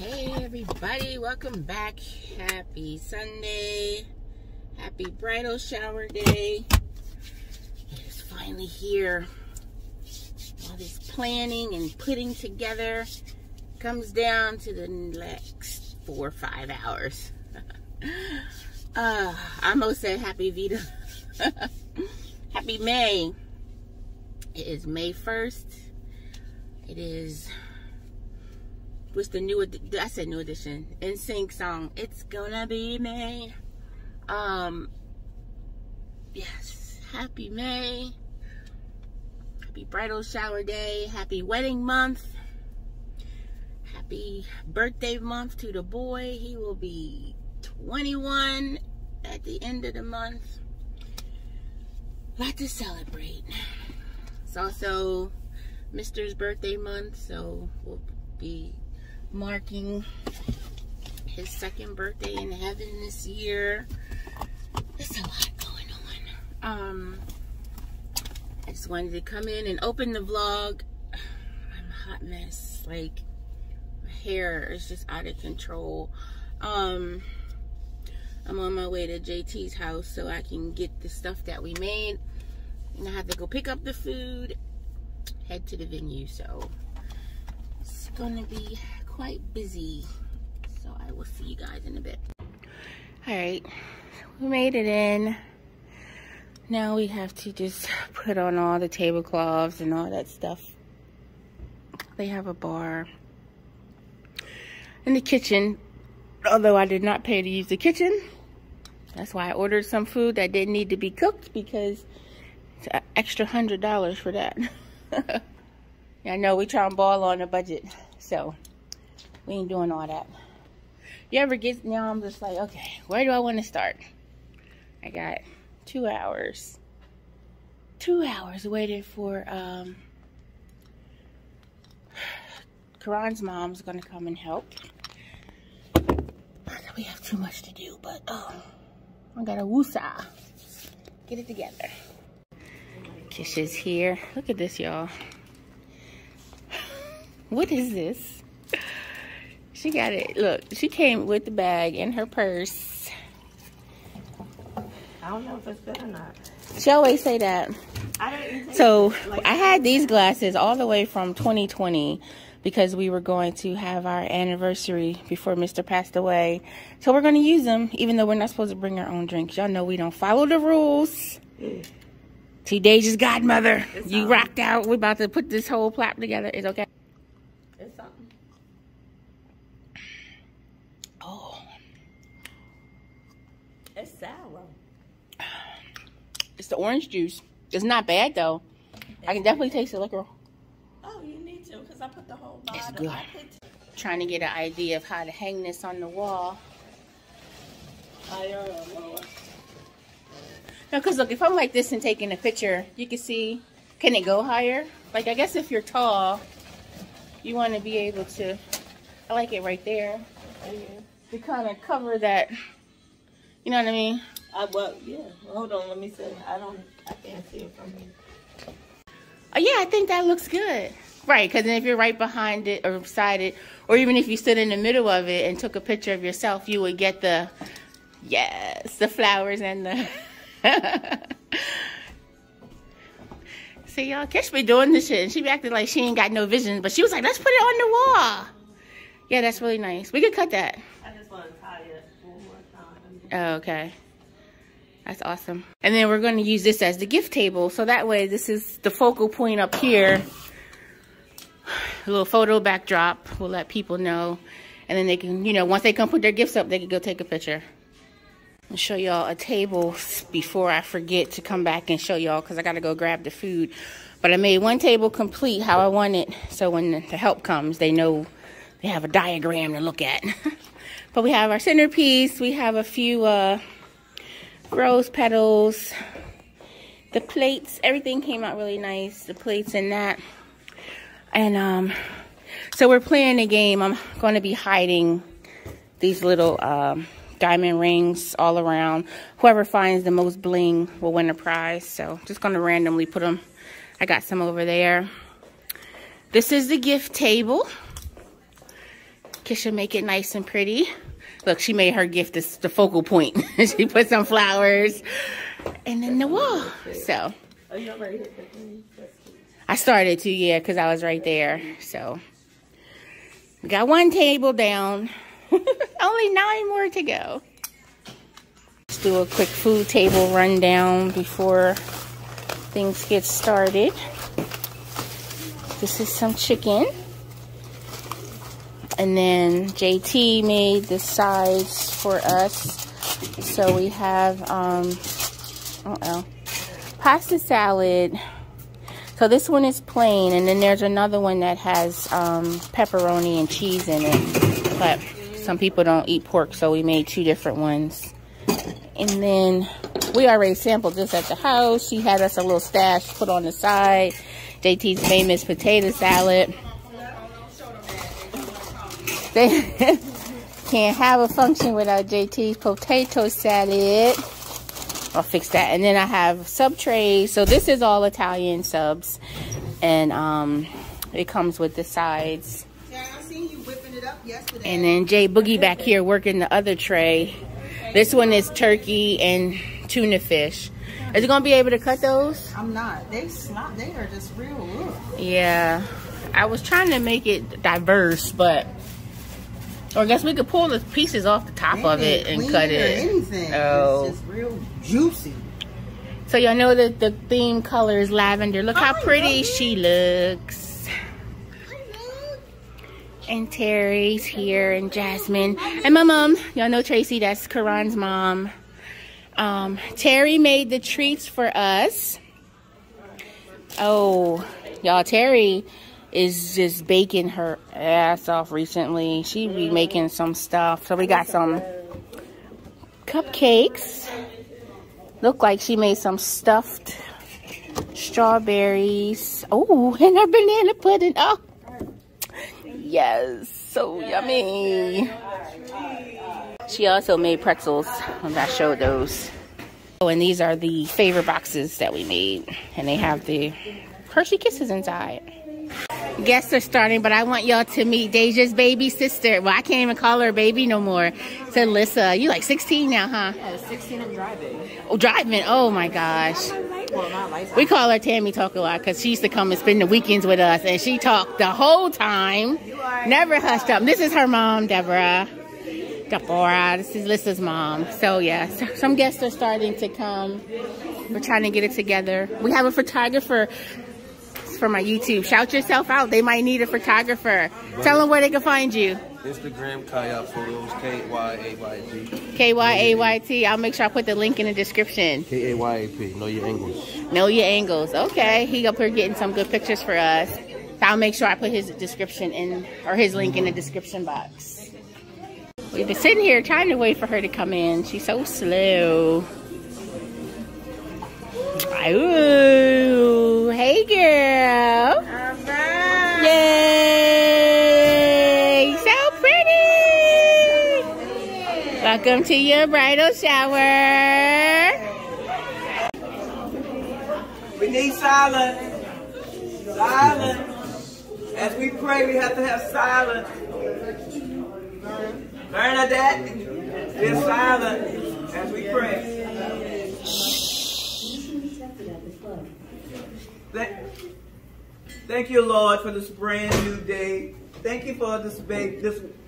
Hey everybody, welcome back. Happy Sunday. Happy bridal shower day. It is finally here. All this planning and putting together comes down to the next 4 or 5 hours. I almost said happy Vita. Happy May. It is May 1st. It is with the new, I said new edition, NSYNC song, It's Gonna Be May. Yes, happy May. Happy bridal shower day. Happy wedding month. Happy birthday month to the boy. He will be 21 at the end of the month. A lot to celebrate. It's also Mister's birthday month, so we'll be marking his second birthday in heaven this year. There's a lot going on. I just wanted to come in and open the vlog. I'm a hot mess. Like, my hair is just out of control. I'm on my way to JT's house so I can get the stuff that we made. And I have to go pick up the food, head to the venue, so it's gonna be quite busy. So I will see you guys in a bit. All right, we made it in. Now we have to just put on all the tablecloths and all that stuff. They have a bar in the kitchen, although I did not pay to use the kitchen. That's why I ordered some food that didn't need to be cooked, because it's an extra $100 for that. I know we try and ball on a budget, so we ain't doing all that. You ever get, now I'm just like, okay, where do I want to start? I got 2 hours. 2 hours waiting for Karan's mom's gonna come and help. We have too much to do, but oh, I gotta woosah, get it together. Kisha's here. Look at this, y'all. What is this? She got it. Look, she came with the bag in her purse. I don't know if it's good or not. She always say that. So I had these glasses all the way from 2020 because we were going to have our anniversary before Mr. passed away. So we're going to use them, even though we're not supposed to bring our own drinks. Y'all know we don't follow the rules. T. Deja's godmother. It's you something. Rocked out. We're about to put this whole plop together. It's okay. It's something. Oh. It's sour. It's the orange juice. It's not bad, though. It's I can definitely taste the liquor. Oh, you need to, because I put the whole bottle. It's good. Trying to get an idea of how to hang this on the wall. I don't know. No, because look, if I'm like this and taking a picture, you can see, can it go higher? Like, I guess if you're tall, you want to be able to, I like it right there. To kind of cover that, you know what I mean? Well, yeah. Well, hold on, let me see. I can't see it from here. Oh, yeah, I think that looks good. Right, because if you're right behind it or beside it, or even if you stood in the middle of it and took a picture of yourself, you would get the, yes, the flowers and the... See, y'all, Kish be doing this shit and she be acting like she ain't got no vision, but she was like, let's put it on the wall. Yeah, that's really nice. We could cut that. I just want to tie it one more time. Oh, okay, that's awesome. And then we're going to use this as the gift table, so that way this is the focal point up here. A little photo backdrop, we'll let people know, and then they can, you know, once they come put their gifts up, they can go take a picture. I'll show y'all a table before I forget to come back and show y'all, because I got to go grab the food. But I made one table complete how I want it, so when the help comes, they know they have a diagram to look at. But we have our centerpiece. We have a few rose petals. The plates, everything came out really nice. The plates and that. And so we're playing a game. I'm going to be hiding these little... diamond rings all around. Whoever finds the most bling will win a prize. So just gonna randomly put them. I got some over there. This is the gift table. Kisha make it nice and pretty. Look, she made her gift the focal point. She put some flowers and then the wall. So I started to, yeah, because I was right there. So we got one table down. Only 9 more to go. Let's do a quick food table rundown before things get started. This is some chicken. And then JT made the sides for us. So we have pasta salad. So this one is plain, and then there's another one that has pepperoni and cheese in it. But some people don't eat pork, so we made 2 different ones. And then we already sampled this at the house. She had us a little stash put on the side. JT's famous potato salad. They can't have a function without JT's potato salad. I'll fix that. And then I have sub trays. So this is all Italian subs. And it comes with the sides. Yeah, I seen you whipping it up yesterday. And then Jay Boogie back here working the other tray. This one is turkey and tuna fish. Is it going to be able to cut those? I'm not. They are just real. Look. Yeah. I was trying to make it diverse, but... Or I guess we could pull the pieces off the top of it and cut it. Oh. It's just real juicy. So y'all know that the theme color is lavender. Look how pretty she looks. And Terry's here and Jasmine. And my mom. Y'all know Tracy, that's Karan's mom. Terry made the treats for us. Oh, y'all, Terry is just baking her ass off recently. She be making some stuff. So we got some cupcakes. Look like she made some stuffed strawberries. Oh, and her banana pudding. Oh, yes, so yummy. She also made pretzels, and I showed those. Oh, and these are the favorite boxes that we made, and they have the Hershey Kisses inside. Guests are starting, but I want y'all to meet Daziah's baby sister. Well, I can't even call her a baby no more. It's Alyssa. You like 16 now, huh? Yeah, 16 and driving. Oh, driving. Oh, my gosh. Well, not like we call her Tammy Talk a lot because she used to come and spend the weekends with us, and she talked the whole time. Never hushed up. This is her mom, Deborah. Deborah. This is Alyssa's mom. So, yes. Yeah, some guests are starting to come. We're trying to get it together. We have a photographer for my YouTube. Shout yourself out. They might need a photographer. Right. Tell them where they can find you. Instagram, Kaya Photos, K-Y-A-Y-T. K-Y-A-Y-T. I'll make sure I put the link in the description. K-A-Y-A-P. Know your angles. Know your angles. Okay. He up here getting some good pictures for us. So I'll make sure I put his description in, or his link in the description box. We've been sitting here trying to wait for her to come in. She's so slow. Ooh, hey girl. Yay, so pretty. Welcome to your bridal shower. We need silence. Silence. As we pray, we have to have silence. Bernadette, be silent as we pray. Thank you, Lord, for this brand new day. Thank you for this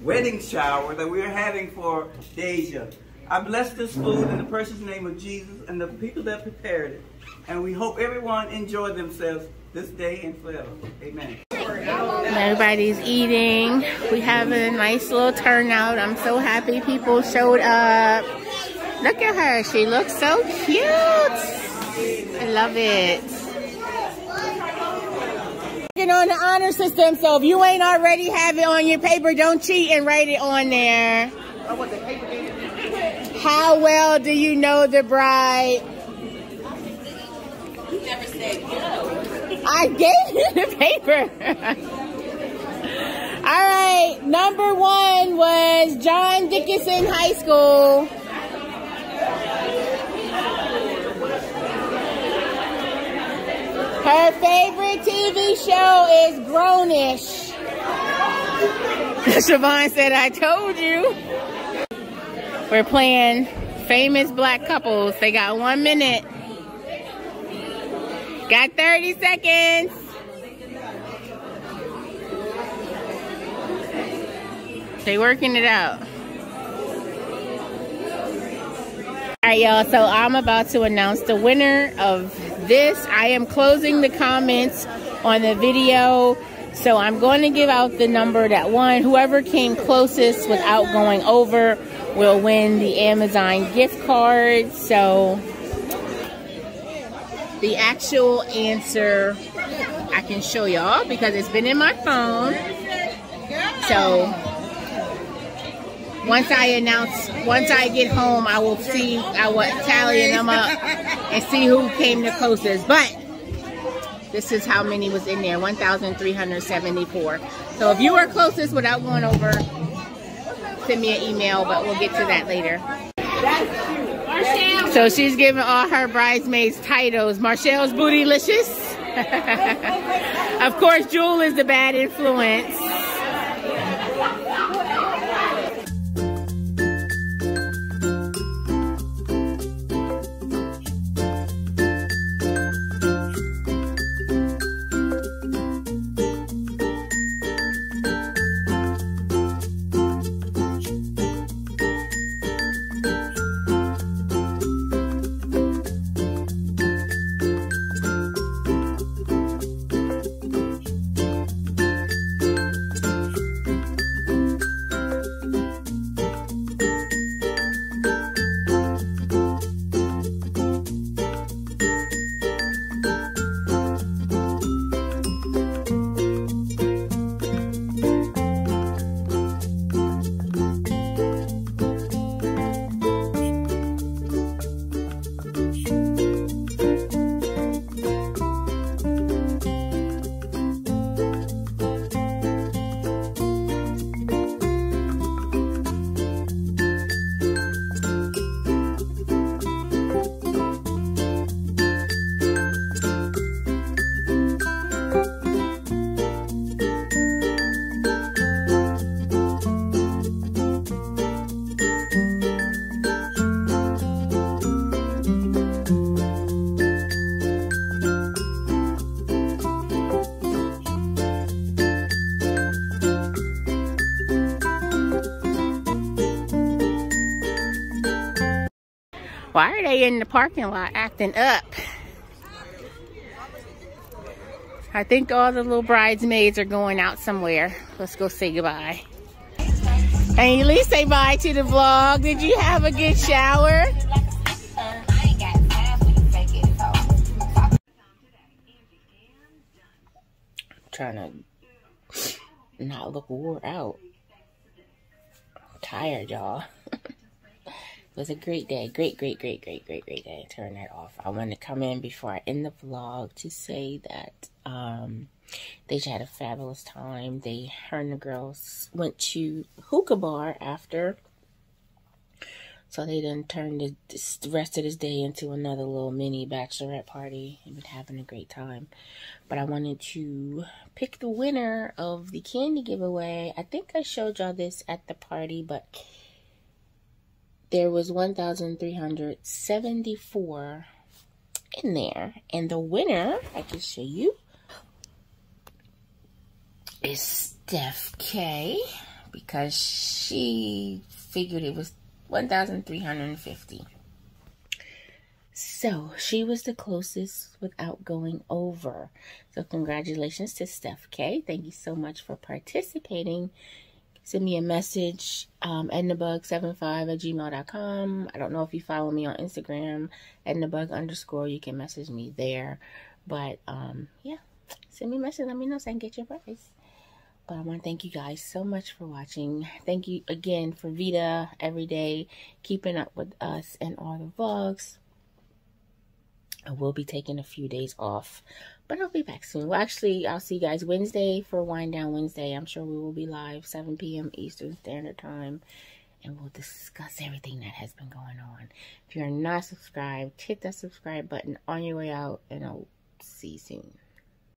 wedding shower that we're having for Daziah. I bless this food in the precious name of Jesus and the people that prepared it. And we hope everyone enjoyed themselves this day and forever. Amen. Everybody's eating. We have a nice little turnout. I'm so happy people showed up. Look at her. She looks so cute. I love it. On the honor system, so if you ain't already have it on your paper, don't cheat and write it on there. How well do you know the bride? You never said no. I gave you the paper. All right, number 1 was John Dickinson High School. Her favorite TV show is Grown-ish. Siobhan said, I told you. We're playing famous black couples. They got 1 minute. Got 30 seconds. They working it out. Alright y'all, so I'm about to announce the winner of this. I am closing the comments on the video. So I'm going to give out the number that won. Whoever came closest without going over will win the Amazon gift card. So the actual answer I can show y'all because it's been in my phone. So once I get home, I will see, I will tally them up and see who came the closest. But this is how many was in there, 1,374. So if you were closest without going over, send me an email, but we'll get to that later. So she's giving all her bridesmaids titles. Marcelle's bootylicious. Of course, Jewel is the bad influence. Why are they in the parking lot acting up? I think all the little bridesmaids are going out somewhere. Let's go say goodbye. And at least say bye to the vlog. Did you have a good shower? I'm trying to not look wore out. I'm tired, y'all. It was a great day. Great day. Turn that off. I want to come in before I end the vlog to say that they had a fabulous time. Her and the girls went to hookah bar after. So they done turned the rest of this day into another little mini bachelorette party. They've been having a great time. But I wanted to pick the winner of the candy giveaway. I think I showed y'all this at the party, but there was 1,374 in there. And the winner, I can show you, is Steph K. Because she figured it was 1,350. So, she was the closest without going over. So, congratulations to Steph K. Thank you so much for participating. Send me a message, Ednabug75@gmail.com. I don't know if you follow me on Instagram, Ednabug_. You can message me there. But, yeah, send me a message. Let me know so I can get your prize. But I want to thank you guys so much for watching. Thank you again for Vita every day, keeping up with us and all the vlogs. I will be taking a few days off, but I'll be back soon. Well, actually, I'll see you guys Wednesday for Wind Down Wednesday. I'm sure we will be live 7 p.m. Eastern Standard Time, and we'll discuss everything that has been going on. If you're not subscribed, hit that subscribe button on your way out, and I'll see you soon.